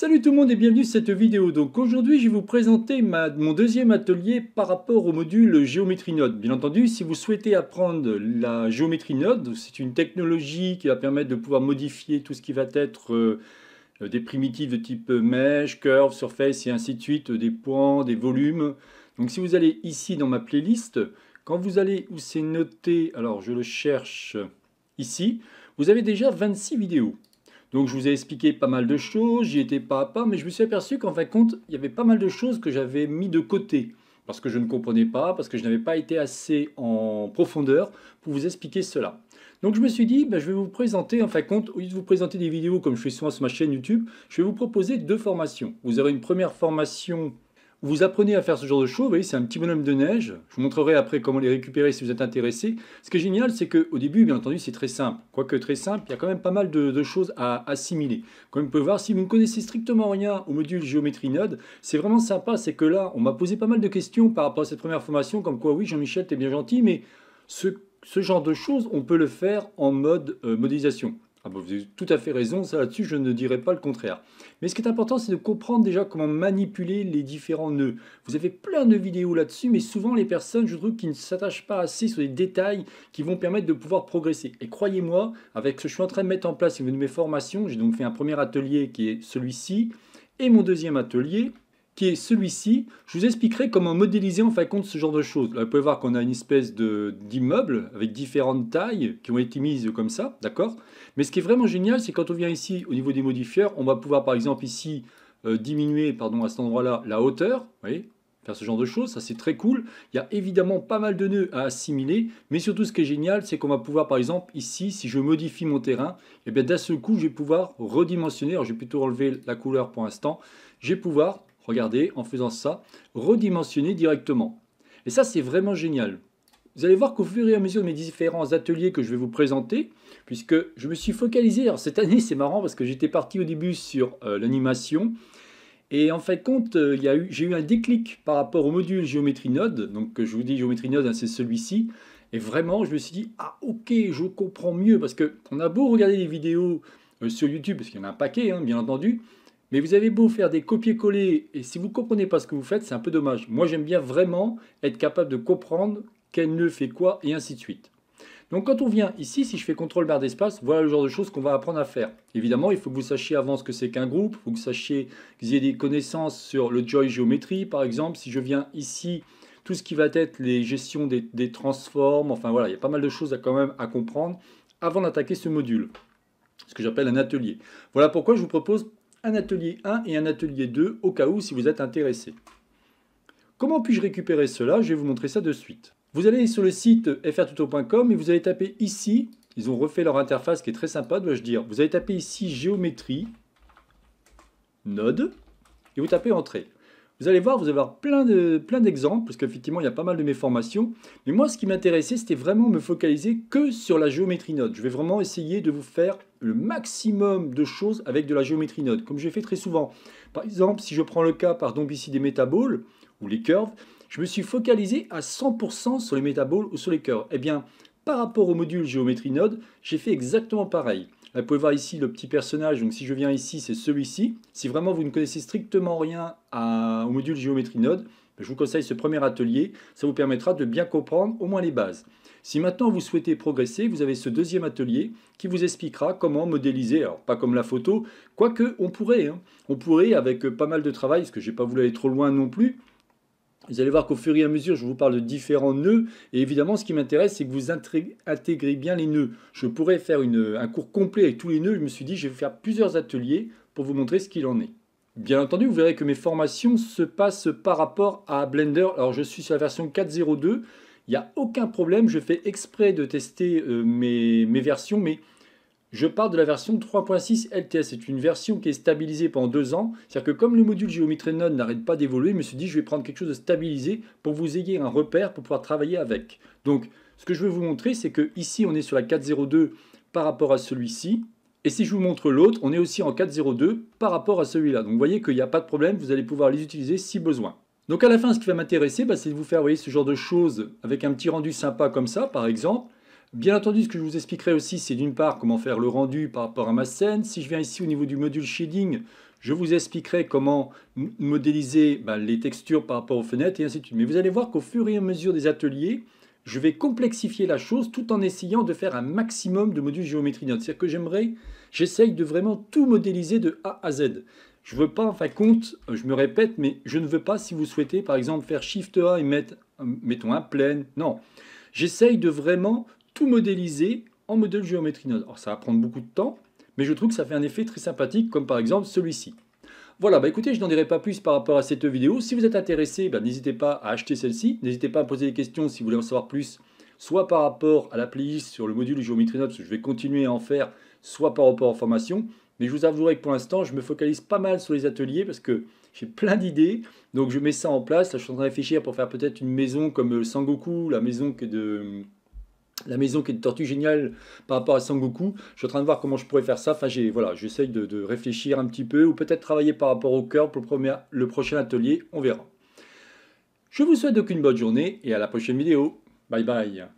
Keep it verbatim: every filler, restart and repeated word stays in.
Salut tout le monde et bienvenue sur cette vidéo. Donc aujourd'hui je vais vous présenter ma, mon deuxième atelier par rapport au module Geometry Nodes. Bien entendu, si vous souhaitez apprendre la Geometry Nodes, c'est une technologie qui va permettre de pouvoir modifier tout ce qui va être euh, des primitives de type mesh, curve, surface et ainsi de suite, des points, des volumes. Donc si vous allez ici dans ma playlist, quand vous allez où c'est noté, alors je le cherche ici, vous avez déjà vingt-six vidéos. Donc je vous ai expliqué pas mal de choses, j'y étais pas à pas, mais je me suis aperçu qu'en fin de compte, il y avait pas mal de choses que j'avais mis de côté, parce que je ne comprenais pas, parce que je n'avais pas été assez en profondeur pour vous expliquer cela. Donc je me suis dit, ben, je vais vous présenter, en fin de compte, au lieu de vous présenter des vidéos comme je fais souvent sur ma chaîne YouTube, je vais vous proposer deux formations. Vous aurez une première formation où vous apprenez à faire ce genre de choses, vous voyez, c'est un petit bonhomme de neige, je vous montrerai après comment les récupérer si vous êtes intéressé. Ce qui est génial, c'est qu'au début, bien entendu, c'est très simple. Quoique très simple, il y a quand même pas mal de, de choses à assimiler. Comme vous pouvez voir, si vous ne connaissez strictement rien au module Geometry Nodes, c'est vraiment sympa, c'est que là, on m'a posé pas mal de questions par rapport à cette première formation, comme quoi, oui, Jean-Michel, t'es bien gentil, mais ce, ce genre de choses, on peut le faire en mode euh, modélisation. Ah ben, vous avez tout à fait raison, ça là-dessus, je ne dirais pas le contraire. Mais ce qui est important, c'est de comprendre déjà comment manipuler les différents nœuds. Vous avez plein de vidéos là-dessus, mais souvent les personnes, je trouve, qui ne s'attachent pas assez sur les détails qui vont permettre de pouvoir progresser. Et croyez-moi, avec ce que je suis en train de mettre en place, une de mes formations, j'ai donc fait un premier atelier qui est celui-ci, et mon deuxième atelier qui est celui-ci, je vous expliquerai comment modéliser en fin de compte ce genre de choses. Là, vous pouvez voir qu'on a une espèce d'immeuble avec différentes tailles qui ont été mises comme ça, d'accord? Mais ce qui est vraiment génial, c'est quand on vient ici au niveau des modifieurs, on va pouvoir par exemple ici euh, diminuer, pardon, à cet endroit-là, la hauteur, vous voyez, faire ce genre de choses, ça c'est très cool. Il y a évidemment pas mal de nœuds à assimiler, mais surtout ce qui est génial, c'est qu'on va pouvoir par exemple ici, si je modifie mon terrain, et bien d'un seul coup, je vais pouvoir redimensionner, alors je vais plutôt enlever la couleur pour l'instant, je vais pouvoir... Regardez, en faisant ça, redimensionner directement. Et ça, c'est vraiment génial. Vous allez voir qu'au fur et à mesure de mes différents ateliers que je vais vous présenter, puisque je me suis focalisé, alors cette année, c'est marrant parce que j'étais parti au début sur euh, l'animation, et en fin de compte, euh, il y a eu, j'ai eu un déclic par rapport au module Geometry Nodes, donc je vous dis Geometry Nodes, hein, c'est celui-ci, et vraiment, je me suis dit, ah ok, je comprends mieux, parce qu'on a beau regarder des vidéos euh, sur YouTube, parce qu'il y en a un paquet, hein, bien entendu, mais vous avez beau faire des copier-coller, et si vous ne comprenez pas ce que vous faites, c'est un peu dommage. Moi, j'aime bien vraiment être capable de comprendre quel nœud fait quoi, et ainsi de suite. Donc, quand on vient ici, si je fais contrôle barre d'espace, voilà le genre de choses qu'on va apprendre à faire. Évidemment, il faut que vous sachiez avant ce que c'est qu'un groupe, il faut que vous sachiez que vous ayez des connaissances sur le joy géométrie, par exemple. Si je viens ici, tout ce qui va être les gestions des, des transformes, enfin voilà, il y a pas mal de choses à, quand même à comprendre avant d'attaquer ce module, ce que j'appelle un atelier. Voilà pourquoi je vous propose un atelier un et un atelier deux, au cas où si vous êtes intéressé. Comment puis-je récupérer cela? Je vais vous montrer ça de suite. Vous allez sur le site f r tuto point com et vous allez taper ici, ils ont refait leur interface qui est très sympa, dois-je dire. Vous allez taper ici Géométrie, Node, et vous tapez Entrée. Vous allez voir, vous allez avoir plein de, plein d'exemples, parce qu'effectivement, il y a pas mal de mes formations. Mais moi, ce qui m'intéressait, c'était vraiment me focaliser que sur la Geometry Nodes. Je vais vraiment essayer de vous faire le maximum de choses avec de la Geometry Nodes, comme j'ai fait très souvent. Par exemple, si je prends le cas, par exemple, ici des métaballs ou les curves, je me suis focalisé à cent pour cent sur les métaballs ou sur les curves. Eh bien, par rapport au module Geometry Nodes, j'ai fait exactement pareil. Là, vous pouvez voir ici le petit personnage, donc si je viens ici, c'est celui-ci. Si vraiment vous ne connaissez strictement rien à, au module Geometry Nodes, je vous conseille ce premier atelier, ça vous permettra de bien comprendre au moins les bases. Si maintenant vous souhaitez progresser, vous avez ce deuxième atelier qui vous expliquera comment modéliser, alors pas comme la photo, quoique on pourrait, hein. On pourrait avec pas mal de travail, parce que je n'ai pas voulu aller trop loin non plus. Vous allez voir qu'au fur et à mesure, je vous parle de différents nœuds. Et évidemment, ce qui m'intéresse, c'est que vous intégrez bien les nœuds. Je pourrais faire une, un cours complet avec tous les nœuds. Je me suis dit, je vais faire plusieurs ateliers pour vous montrer ce qu'il en est. Bien entendu, vous verrez que mes formations se passent par rapport à Blender. Alors, je suis sur la version quatre point zéro deux. Il n'y a aucun problème. Je fais exprès de tester euh, mes, mes versions, mais... je pars de la version trois point six L T S, c'est une version qui est stabilisée pendant deux ans. C'est-à-dire que comme le module Geometry Nodes n'arrête pas d'évoluer, je me suis dit je vais prendre quelque chose de stabilisé pour que vous ayez un repère pour pouvoir travailler avec. Donc ce que je veux vous montrer, c'est que ici on est sur la quatre point zéro deux par rapport à celui-ci. Et si je vous montre l'autre, on est aussi en quatre point zéro deux par rapport à celui-là. Donc vous voyez qu'il n'y a pas de problème, vous allez pouvoir les utiliser si besoin. Donc à la fin, ce qui va m'intéresser, bah, c'est de vous faire, vous voyez, ce genre de choses avec un petit rendu sympa comme ça par exemple. Bien entendu, ce que je vous expliquerai aussi, c'est d'une part comment faire le rendu par rapport à ma scène. Si je viens ici au niveau du module shading, Je vous expliquerai comment modéliser bah, les textures par rapport aux fenêtres et ainsi de suite. Mais vous allez voir qu'au fur et à mesure des ateliers, je vais complexifier la chose tout en essayant de faire un maximum de modules Geometry Nodes. C'est-à-dire que j'aimerais, j'essaye de vraiment tout modéliser de A à Z. Je ne veux pas, en fin de compte, je me répète, mais je ne veux pas, si vous souhaitez, par exemple, faire Shift A et mettre, mettons, un plane. Non, j'essaye de vraiment tout modéliser en modèle Geometry Nodes. Alors, ça va prendre beaucoup de temps, mais je trouve que ça fait un effet très sympathique, comme par exemple celui-ci. Voilà, bah écoutez, je n'en dirai pas plus par rapport à cette vidéo. Si vous êtes intéressé, bah, n'hésitez pas à acheter celle-ci. N'hésitez pas à me poser des questions si vous voulez en savoir plus, soit par rapport à la playlist sur le module Geometry Nodes, parce que je vais continuer à en faire, soit par rapport aux formations. Mais je vous avouerai que pour l'instant, je me focalise pas mal sur les ateliers parce que j'ai plein d'idées. Donc je mets ça en place. Là, je suis en train de réfléchir pour faire peut-être une maison comme Son Goku, la maison qui est de... La maison qui est une tortue géniale par rapport à Son Goku. Je suis en train de voir comment je pourrais faire ça. Enfin, j'ai, voilà, j'essaye de, de réfléchir un petit peu ou peut-être travailler par rapport au cœur pour le, premier, le prochain atelier. On verra. Je vous souhaite donc une bonne journée et à la prochaine vidéo. Bye bye.